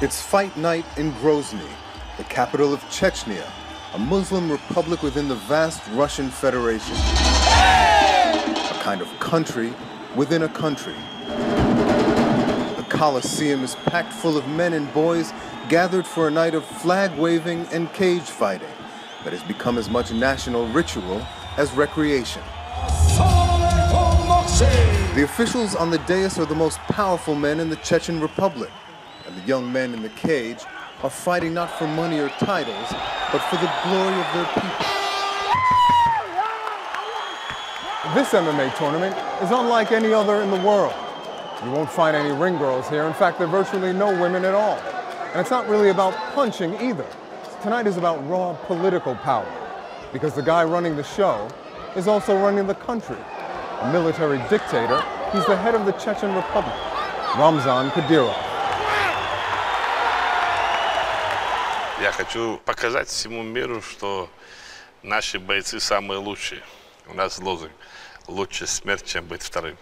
It's fight night in Grozny, the capital of Chechnya, a Muslim republic within the vast Russian Federation. A kind of country within a country. The Colosseum is packed full of men and boys gathered for a night of flag-waving and cage-fighting that has become as much national ritual as recreation. The officials on the dais are the most powerful men in the Chechen Republic, and the young men in the cage are fighting not for money or titles, but for the glory of their people. This MMA tournament is unlike any other in the world. You won't find any ring girls here. In fact, there are virtually no women at all. And it's not really about punching either. Tonight is about raw political power, because the guy running the show is also running the country. A military dictator, he's the head of the Chechen Republic, Ramzan Kadyrov. Я хочу показать всему миру, что наши бойцы самые лучшие. У нас лозунг: лучше смерть, чем быть вторым.